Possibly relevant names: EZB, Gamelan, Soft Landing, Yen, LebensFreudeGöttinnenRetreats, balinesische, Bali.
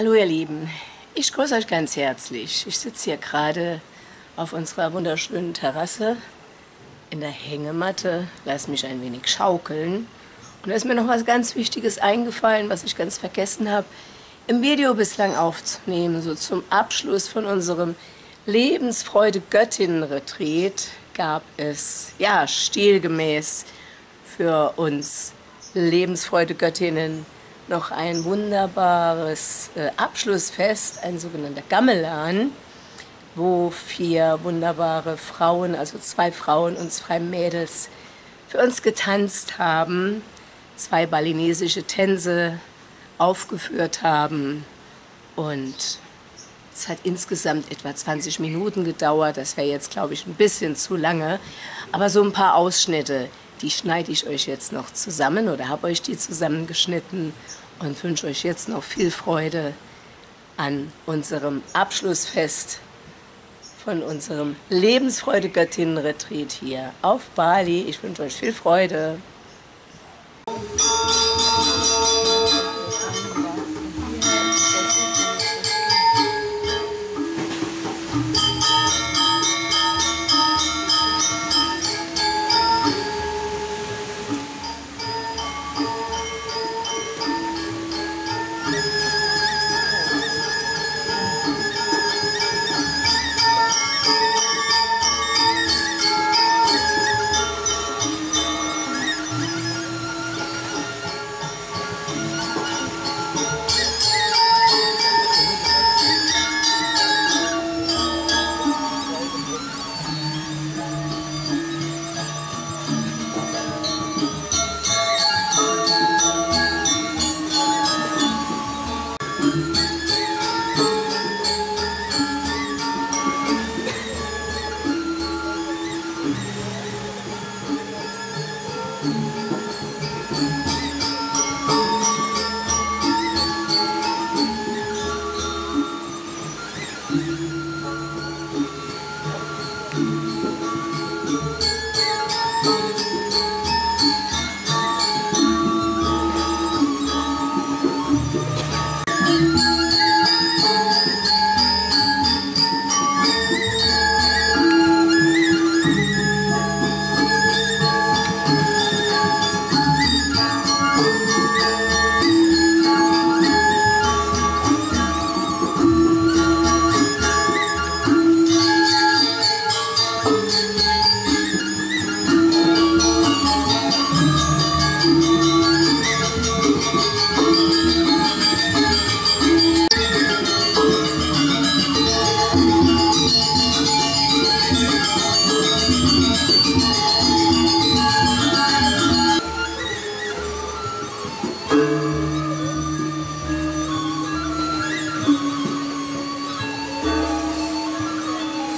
Hallo ihr Lieben, ich grüße euch ganz herzlich. Ich sitze hier gerade auf unserer wunderschönen Terrasse in der Hängematte, lasse mich ein wenig schaukeln. Und da ist mir noch was ganz Wichtiges eingefallen, was ich ganz vergessen habe, im Video bislang aufzunehmen, so zum Abschluss von unserem Lebensfreude-Göttinnen-Retreat gab es, ja, stilgemäß für uns Lebensfreude-Göttinnen noch ein wunderbares Abschlussfest, ein sogenannter Gamelan, wo 4 wunderbare Frauen, also 2 Frauen und 2 Mädels für uns getanzt haben, 2 balinesische Tänze aufgeführt haben, und es hat insgesamt etwa 20 Minuten gedauert. Das wäre jetzt, glaube ich, ein bisschen zu lange, aber so ein paar Ausschnitte, die schneide ich euch jetzt noch zusammen oder habe euch die zusammengeschnitten und wünsche euch jetzt noch viel Freude an unserem Abschlussfest von unserem Lebensfreude-Göttinnen-Retreat hier auf Bali. Ich wünsche euch viel Freude.